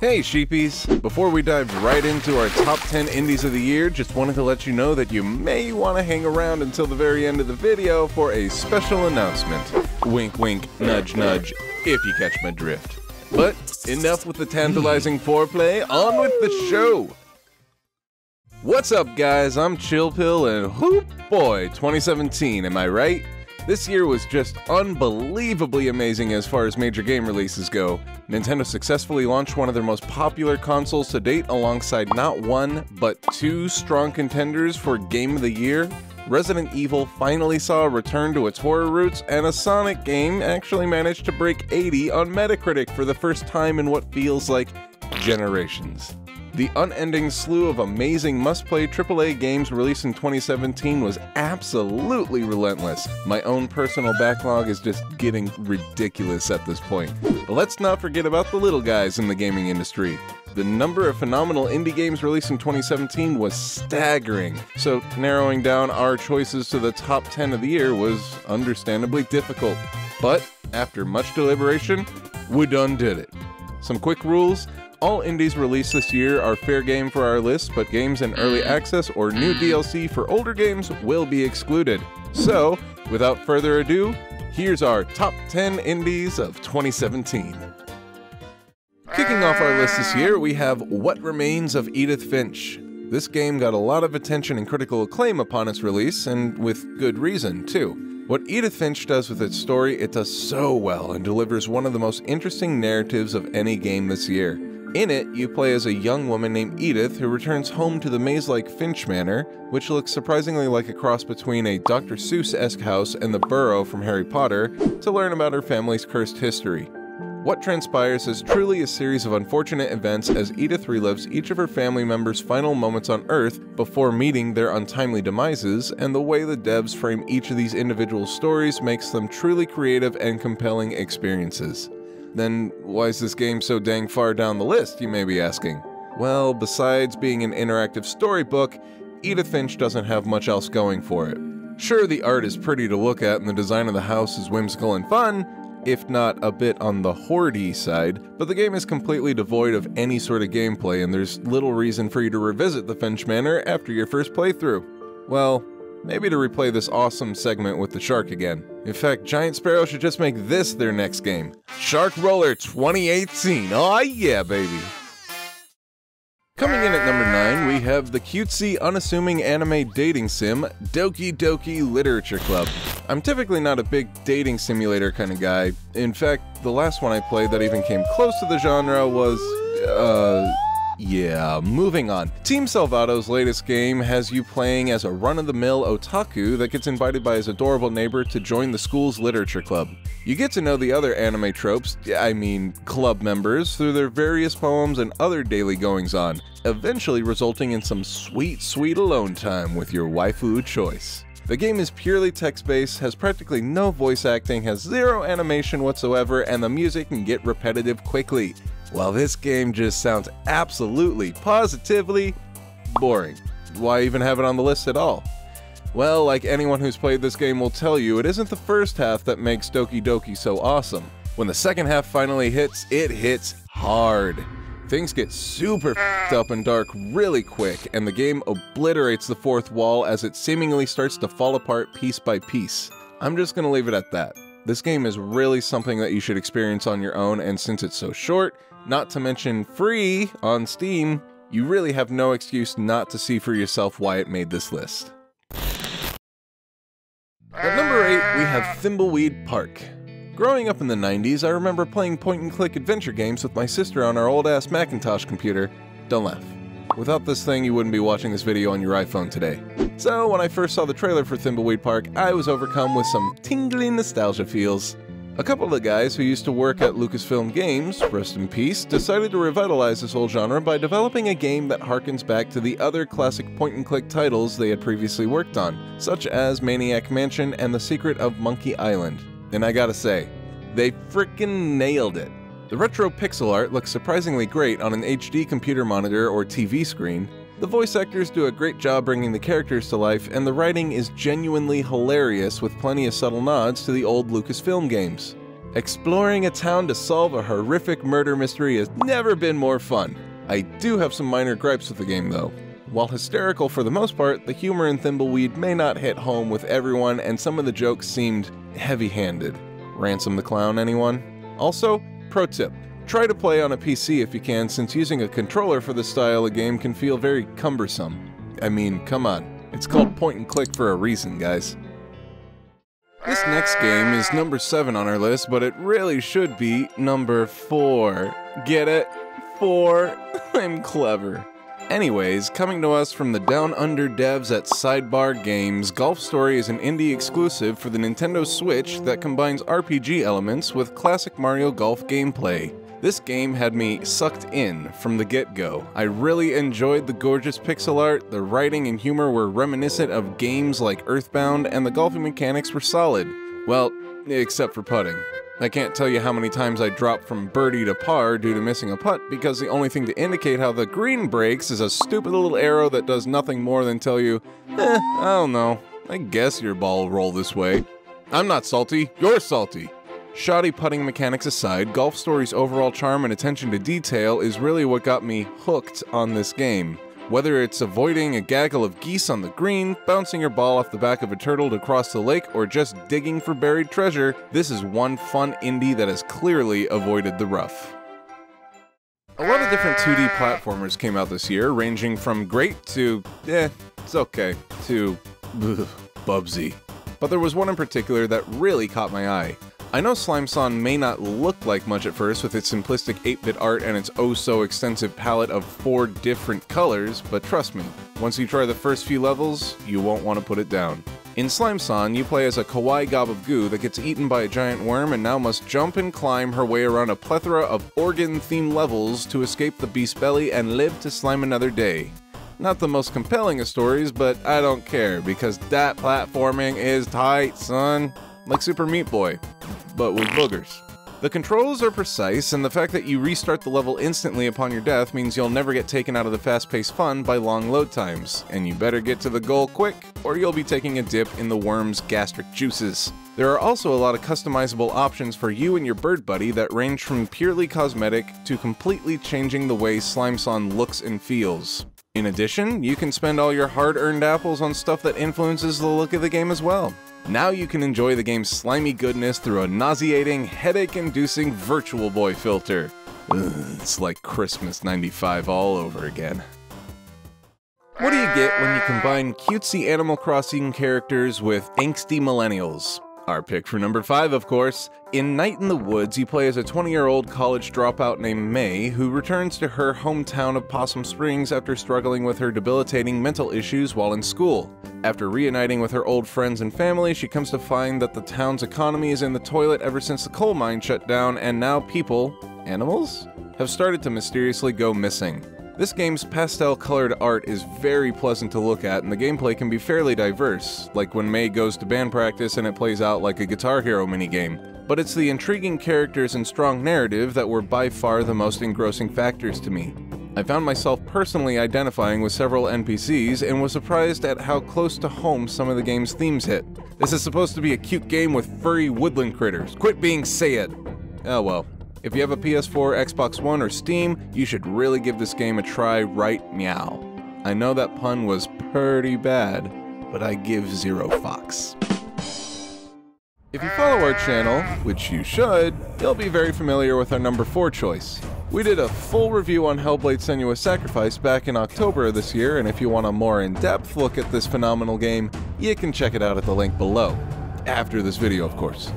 Hey sheepies! Before we dive right into our top 10 indies of the year, just wanted to let you know that you may want to hang around until the very end of the video for a special announcement. Wink wink, nudge nudge, if you catch my drift. But enough with the tantalizing foreplay, on with the show! What's up guys, I'm Chill Pill, and whoop boy, 2017, am I right? This year was just unbelievably amazing as far as major game releases go. Nintendo successfully launched one of their most popular consoles to date alongside not one, but two strong contenders for Game of the Year. Resident Evil finally saw a return to its horror roots, and a Sonic game actually managed to break 80 on Metacritic for the first time in what feels like generations. The unending slew of amazing must-play AAA games released in 2017 was absolutely relentless. My own personal backlog is just getting ridiculous at this point. But let's not forget about the little guys in the gaming industry. The number of phenomenal indie games released in 2017 was staggering, so narrowing down our choices to the top 10 of the year was understandably difficult. But after much deliberation, we done did it. Some quick rules. All indies released this year are fair game for our list, but games in early access or new DLC for older games will be excluded. So, without further ado, here's our top 10 indies of 2017. Kicking off our list this year, we have What Remains of Edith Finch. This game got a lot of attention and critical acclaim upon its release, and with good reason, too. What Edith Finch does with its story, it does so well and delivers one of the most interesting narratives of any game this year. In it, you play as a young woman named Edith who returns home to the maze-like Finch Manor, which looks surprisingly like a cross between a Dr. Seuss-esque house and the Burrow from Harry Potter, to learn about her family's cursed history. What transpires is truly a series of unfortunate events as Edith relives each of her family members' final moments on Earth before meeting their untimely demises, and the way the devs frame each of these individual stories makes them truly creative and compelling experiences. Then why is this game so dang far down the list, you may be asking? Well, besides being an interactive storybook, Edith Finch doesn't have much else going for it. Sure, the art is pretty to look at and the design of the house is whimsical and fun, if not a bit on the hoardy side, but the game is completely devoid of any sort of gameplay and there's little reason for you to revisit the Finch Manor after your first playthrough. Well, maybe to replay this awesome segment with the shark again. In fact, Giant Sparrow should just make this their next game. Shark Roller 2018, aw yeah baby! Coming in at number 9, we have the cutesy, unassuming anime dating sim, Doki Doki Literature Club. I'm typically not a big dating simulator kind of guy. In fact, the last one I played that even came close to the genre was, yeah, moving on. Team Salvado's latest game has you playing as a run-of-the-mill otaku that gets invited by his adorable neighbor to join the school's literature club. You get to know the other anime tropes, I mean club members, through their various poems and other daily goings-on, eventually resulting in some sweet, sweet alone time with your waifu choice. The game is purely text-based, has practically no voice acting, has zero animation whatsoever, and the music can get repetitive quickly. While this game just sounds absolutely, positively boring. Why even have it on the list at all? Well, like anyone who's played this game will tell you, it isn't the first half that makes Doki Doki so awesome. When the second half finally hits, it hits hard. Things get super f***ed up and dark really quick, and the game obliterates the fourth wall as it seemingly starts to fall apart piece by piece. I'm just gonna leave it at that. This game is really something that you should experience on your own, and since it's so short, not to mention free on Steam, you really have no excuse not to see for yourself why it made this list. At number 8, we have Thimbleweed Park. Growing up in the 90s, I remember playing point-and-click adventure games with my sister on our old-ass Macintosh computer. Don't laugh. Without this thing, you wouldn't be watching this video on your iPhone today. So when I first saw the trailer for Thimbleweed Park, I was overcome with some tingling nostalgia feels. A couple of the guys who used to work at Lucasfilm Games, rest in peace, decided to revitalize this whole genre by developing a game that harkens back to the other classic point-and-click titles they had previously worked on, such as Maniac Mansion and The Secret of Monkey Island. And I gotta say, they frickin' nailed it. The retro pixel art looks surprisingly great on an HD computer monitor or TV screen. The voice actors do a great job bringing the characters to life, and the writing is genuinely hilarious with plenty of subtle nods to the old Lucasfilm games. Exploring a town to solve a horrific murder mystery has never been more fun. I do have some minor gripes with the game though. While hysterical for the most part, the humor in Thimbleweed may not hit home with everyone and some of the jokes seemed heavy-handed. Ransom the Clown, anyone? Also, pro tip, try to play on a PC if you can, since using a controller for this style of game can feel very cumbersome. I mean, come on, it's called point and click for a reason, guys. This next game is number 7 on our list, but it really should be number 4. Get it? 4. I'm clever. Anyways, coming to us from the Down Under devs at Sidebar Games, Golf Story is an indie exclusive for the Nintendo Switch that combines RPG elements with classic Mario Golf gameplay. This game had me sucked in from the get-go. I really enjoyed the gorgeous pixel art, the writing and humor were reminiscent of games like Earthbound, and the golfing mechanics were solid. Well, except for putting. I can't tell you how many times I dropped from birdie to par due to missing a putt because the only thing to indicate how the green breaks is a stupid little arrow that does nothing more than tell you, I don't know, I guess your ball will roll this way. I'm not salty, you're salty. Shoddy putting mechanics aside, Golf Story's overall charm and attention to detail is really what got me hooked on this game. Whether it's avoiding a gaggle of geese on the green, bouncing your ball off the back of a turtle to cross the lake, or just digging for buried treasure, this is one fun indie that has clearly avoided the rough. A lot of different 2D platformers came out this year, ranging from great to, it's okay, to, bubsy. But there was one in particular that really caught my eye. I know Slime-san may not look like much at first with its simplistic 8-bit art and its oh-so-extensive palette of 4 different colors, but trust me, once you try the first few levels, you won't want to put it down. In Slime-san, you play as a kawaii gob of goo that gets eaten by a giant worm and now must jump and climb her way around a plethora of organ-themed levels to escape the beast's belly and live to slime another day. Not the most compelling of stories, but I don't care, because that platforming is tight, son. Like Super Meat Boy, but with boogers. The controls are precise, and the fact that you restart the level instantly upon your death means you'll never get taken out of the fast-paced fun by long load times, and you better get to the goal quick, or you'll be taking a dip in the worm's gastric juices. There are also a lot of customizable options for you and your bird buddy that range from purely cosmetic to completely changing the way Slime-san looks and feels. In addition, you can spend all your hard-earned apples on stuff that influences the look of the game as well. Now you can enjoy the game's slimy goodness through a nauseating, headache-inducing Virtual Boy filter. Ugh, it's like Christmas '95 all over again. What do you get when you combine cutesy Animal Crossing characters with angsty millennials? Our pick for number 5, of course. In Night in the Woods, you play as a 20-year-old college dropout named May, who returns to her hometown of Possum Springs after struggling with her debilitating mental issues while in school. After reuniting with her old friends and family, she comes to find that the town's economy is in the toilet ever since the coal mine shut down, and now people, animals, have started to mysteriously go missing. This game's pastel-colored art is very pleasant to look at, and the gameplay can be fairly diverse, like when May goes to band practice and it plays out like a Guitar Hero minigame. But it's the intriguing characters and strong narrative that were by far the most engrossing factors to me. I found myself personally identifying with several NPCs and was surprised at how close to home some of the game's themes hit. This is supposed to be a cute game with furry woodland critters. Quit being sad! Oh well. If you have a PS4, Xbox One, or Steam, you should really give this game a try right meow. I know that pun was pretty bad, but I give zero fox. If you follow our channel, which you should, you'll be very familiar with our number 4 choice. We did a full review on Hellblade: Senua's Sacrifice back in October of this year, and if you want a more in-depth look at this phenomenal game, you can check it out at the link below. After this video, of course.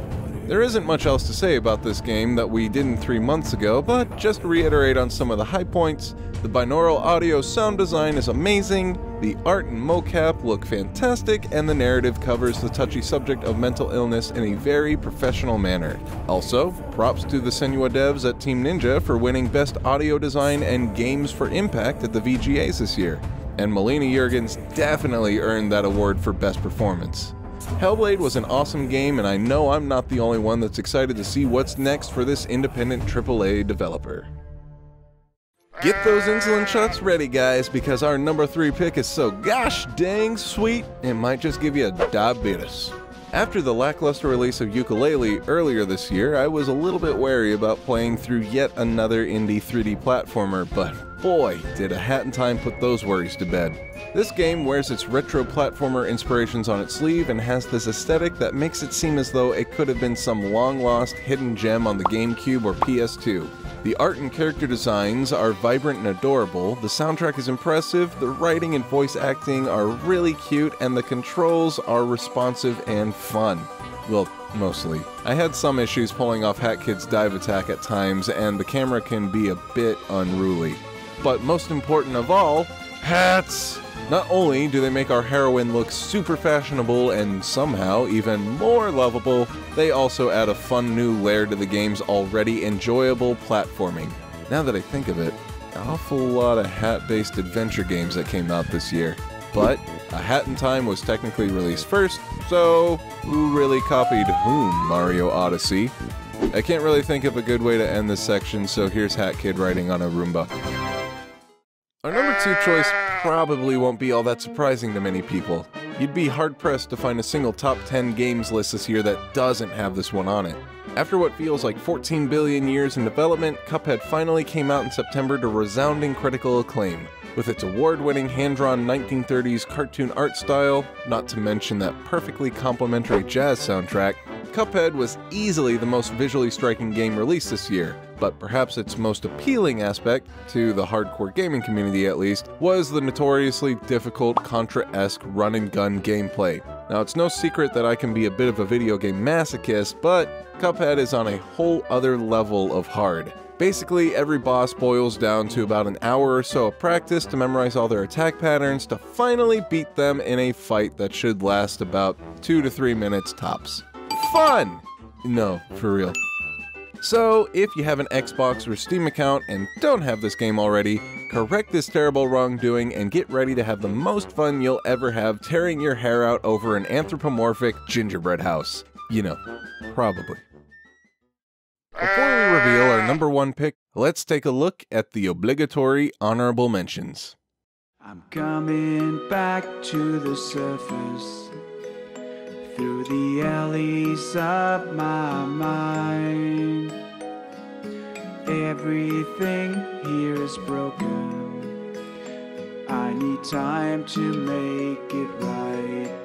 There isn't much else to say about this game that we didn't 3 months ago, but just to reiterate on some of the high points, the binaural audio sound design is amazing, the art and mocap look fantastic, and the narrative covers the touchy subject of mental illness in a very professional manner. Also, props to the Senua devs at Team Ninja for winning Best Audio Design and Games for Impact at the VGAs this year, and Melina Juergens definitely earned that award for Best Performance. Hellblade was an awesome game, and I know I'm not the only one that's excited to see what's next for this independent AAA developer. Get those insulin shots ready, guys, because our number 3 pick is so gosh dang sweet, it might just give you a diabetes. After the lackluster release of Yooka-Laylee earlier this year, I was a little bit wary about playing through yet another indie 3D platformer, but boy, did A Hat in Time put those worries to bed. This game wears its retro platformer inspirations on its sleeve and has this aesthetic that makes it seem as though it could have been some long-lost hidden gem on the GameCube or PS2. The art and character designs are vibrant and adorable, the soundtrack is impressive, the writing and voice acting are really cute, and the controls are responsive and fun. Well, mostly. I had some issues pulling off Hat Kid's dive attack at times, and the camera can be a bit unruly. But most important of all, hats! Not only do they make our heroine look super fashionable and somehow even more lovable, they also add a fun new layer to the game's already enjoyable platforming. Now that I think of it, an awful lot of hat-based adventure games that came out this year. But A Hat in Time was technically released first, so who really copied whom, Mario Odyssey? I can't really think of a good way to end this section, so here's Hat Kid riding on a Roomba. Our number two choice probably won't be all that surprising to many people. You'd be hard-pressed to find a single top 10 games list this year that doesn't have this one on it. After what feels like 14 billion years in development, Cuphead finally came out in September to resounding critical acclaim. With its award-winning hand-drawn 1930s cartoon art style, not to mention that perfectly complementary jazz soundtrack, Cuphead was easily the most visually striking game released this year. But perhaps its most appealing aspect, to the hardcore gaming community at least, was the notoriously difficult Contra-esque run-and-gun gameplay. Now, it's no secret that I can be a bit of a video game masochist, but Cuphead is on a whole other level of hard. Basically, every boss boils down to about an hour or so of practice to memorize all their attack patterns to finally beat them in a fight that should last about 2 to 3 minutes tops. Fun! No, for real. So, if you have an Xbox or Steam account and don't have this game already, correct this terrible wrongdoing and get ready to have the most fun you'll ever have tearing your hair out over an anthropomorphic gingerbread house. You know, probably. Before we reveal our number one pick, let's take a look at the obligatory honorable mentions. I'm coming back to the surface, through the alleys of my mind. Everything here is broken. I need time to make it right.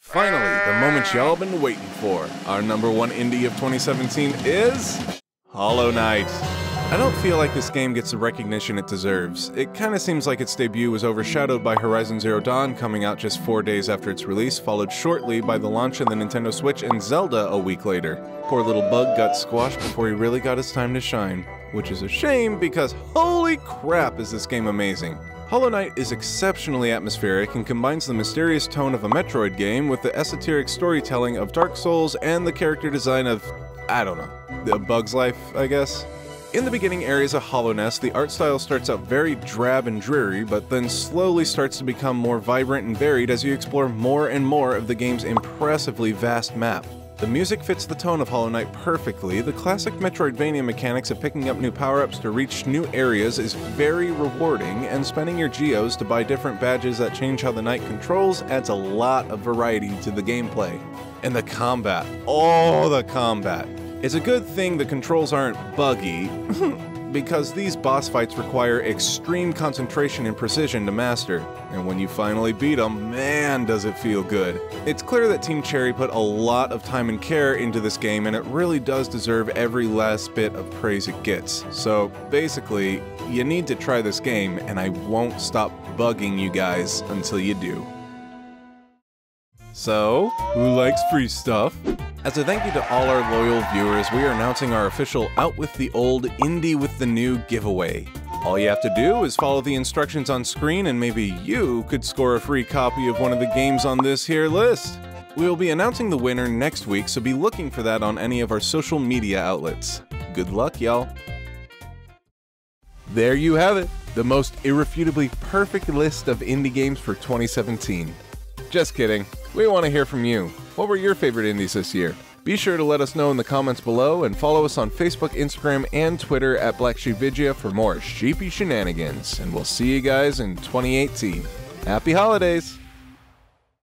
Finally, the moment y'all been waiting for. Our number one indie of 2017 is Hollow Knight. I don't feel like this game gets the recognition it deserves. It kinda seems like its debut was overshadowed by Horizon Zero Dawn coming out just 4 days after its release, followed shortly by the launch of the Nintendo Switch and Zelda a week later. Poor little bug got squashed before he really got his time to shine, which is a shame because holy crap is this game amazing. Hollow Knight is exceptionally atmospheric and combines the mysterious tone of a Metroid game with the esoteric storytelling of Dark Souls and the character design of, I don't know, A Bug's Life, I guess? In the beginning areas of Hollow Nest, the art style starts out very drab and dreary, but then slowly starts to become more vibrant and varied as you explore more and more of the game's impressively vast map. The music fits the tone of Hollow Knight perfectly, the classic Metroidvania mechanics of picking up new power-ups to reach new areas is very rewarding, and spending your geos to buy different badges that change how the knight controls adds a lot of variety to the gameplay. And the combat. Oh, the combat. It's a good thing the controls aren't buggy, because these boss fights require extreme concentration and precision to master, and when you finally beat them, man, does it feel good. It's clear that Team Cherry put a lot of time and care into this game, and it really does deserve every last bit of praise it gets. So basically, you need to try this game, and I won't stop bugging you guys until you do. So, who likes free stuff? As a thank you to all our loyal viewers, we are announcing our official Out With The Old, Indie With The New giveaway. All you have to do is follow the instructions on screen and maybe you could score a free copy of one of the games on this here list. We will be announcing the winner next week, so be looking for that on any of our social media outlets. Good luck, y'all. There you have it, the most irrefutably perfect list of indie games for 2017. Just kidding, we want to hear from you. What were your favorite indies this year? Be sure to let us know in the comments below and follow us on Facebook, Instagram, and Twitter at BlackSheepVidya for more sheepy shenanigans. And we'll see you guys in 2018. Happy holidays!